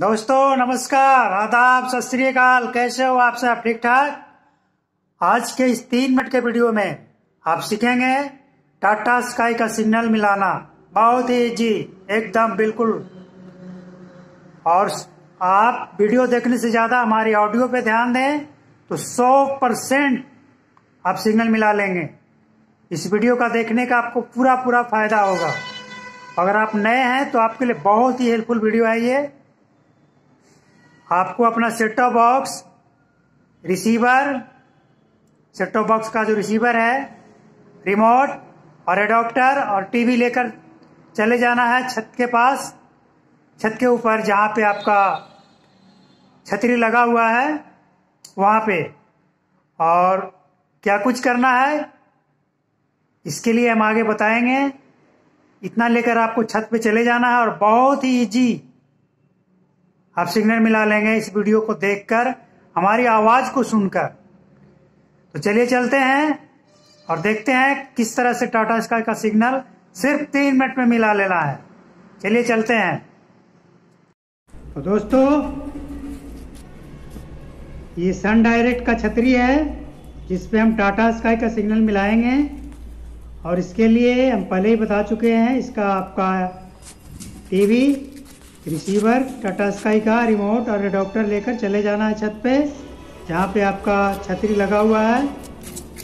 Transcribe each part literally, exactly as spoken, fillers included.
दोस्तों नमस्कार, आदाब, सत श्री अकाल। कैसे हो आप सब? ठीक ठाक। आज के इस तीन मिनट के वीडियो में आप सीखेंगे टाटा स्काई का सिग्नल मिलाना। बहुत ही इजी, एकदम बिल्कुल। और आप वीडियो देखने से ज्यादा हमारी ऑडियो पे ध्यान दें तो सौ परसेंट आप सिग्नल मिला लेंगे। इस वीडियो का देखने का आपको पूरा पूरा फायदा होगा। अगर आप नए हैं तो आपके लिए बहुत ही हेल्पफुल वीडियो है ये। आपको अपना set top box, receiver, set top box का जो रिसीवर है, रिमोट और एडाप्टर और टीवी लेकर चले जाना है छत के पास, छत के ऊपर जहाँ पे आपका छतरी लगा हुआ है वहाँ पे। और क्या कुछ करना है इसके लिए हम आगे बताएंगे। इतना लेकर आपको छत पे चले जाना है और बहुत ही इजी आप सिग्नल मिला लेंगे इस वीडियो को देखकर, हमारी आवाज को सुनकर। तो चलिए चलते हैं और देखते हैं किस तरह से टाटा स्काई का सिग्नल सिर्फ तीन मिनट में मिला लेना है। चलिए चलते हैं। तो दोस्तों ये सन डायरेक्ट का छतरी है जिसपे हम टाटा स्काई का सिग्नल मिलाएंगे। और इसके लिए हम पहले ही बता चुके हैं, इसका आपका टीवी, रिसीवर, टाटा स्काई का रिमोट और एडाप्टर लेकर चले जाना है छत पे, जहाँ पे आपका छतरी लगा हुआ है।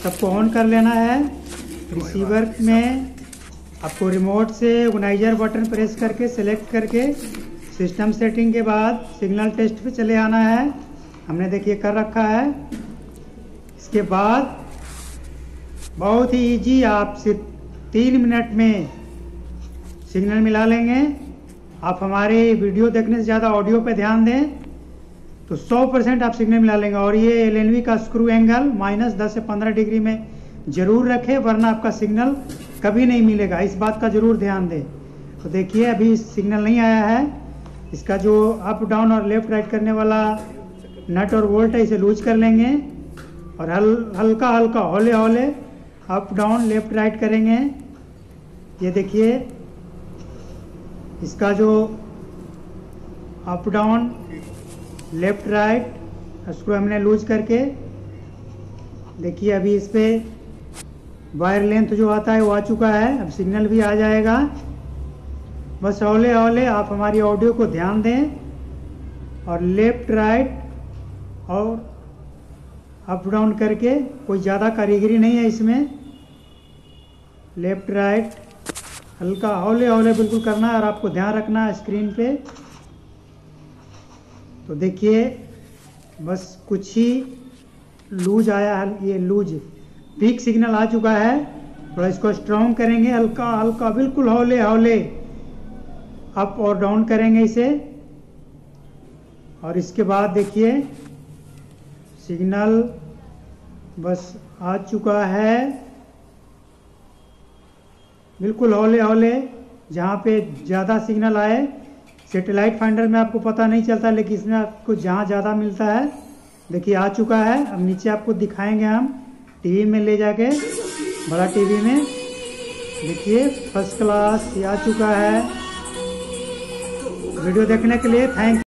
सबको ऑन कर लेना है। रिसीवर में आपको रिमोट से ऑर्गेनाइजर बटन प्रेस करके सेलेक्ट करके सिस्टम सेटिंग के बाद सिग्नल टेस्ट पे चले आना है। हमने देखिए कर रखा है। इसके बाद बहुत ही ईजी आप सिर्फ तीन मिनट में सिग्नल मिला लेंगे। आप हमारे वीडियो देखने से ज़्यादा ऑडियो पे ध्यान दें तो सौ परसेंट आप सिग्नल मिला लेंगे। और ये एल एन वी का स्क्रू एंगल माइनस दस से पंद्रह डिग्री में ज़रूर रखें, वरना आपका सिग्नल कभी नहीं मिलेगा। इस बात का ज़रूर ध्यान दें। तो देखिए अभी सिग्नल नहीं आया है। इसका जो अप डाउन और लेफ़्ट राइट करने वाला नट और बोल्ट है इसे लूज कर लेंगे और हल हल्का हल्का हौले हौले अप डाउन लेफ़्ट राइट करेंगे। ये देखिए इसका जो अप डाउन लेफ्ट राइट उसको हमने लूज करके देखिए अभी इस पर वायर लेंथ जो आता है वो आ चुका है। अब सिग्नल भी आ जाएगा। बस हौले हौले आप हमारी ऑडियो को ध्यान दें और लेफ्ट राइट और अप डाउन करके, कोई ज़्यादा कारीगरी नहीं है इसमें। लेफ्ट राइट हल्का हौले हौले बिल्कुल करना है और आपको ध्यान रखना है स्क्रीन पे। तो देखिए बस कुछ ही लूज आया है, ये लूज पीक सिग्नल आ चुका है। थोड़ा इसको स्ट्रॉन्ग करेंगे, हल्का हल्का बिल्कुल हौले हौले अप और डाउन करेंगे इसे। और इसके बाद देखिए सिग्नल बस आ चुका है बिल्कुल हौले हौले। जहाँ पे ज़्यादा सिग्नल आए, सेटेलाइट फाइंडर में आपको पता नहीं चलता लेकिन इसमें आपको जहाँ ज़्यादा मिलता है। देखिए आ चुका है। अब नीचे आपको दिखाएंगे हम टीवी में ले जाके, बड़ा टीवी में देखिए फर्स्ट क्लास आ चुका है। वीडियो देखने के लिए थैंक यू।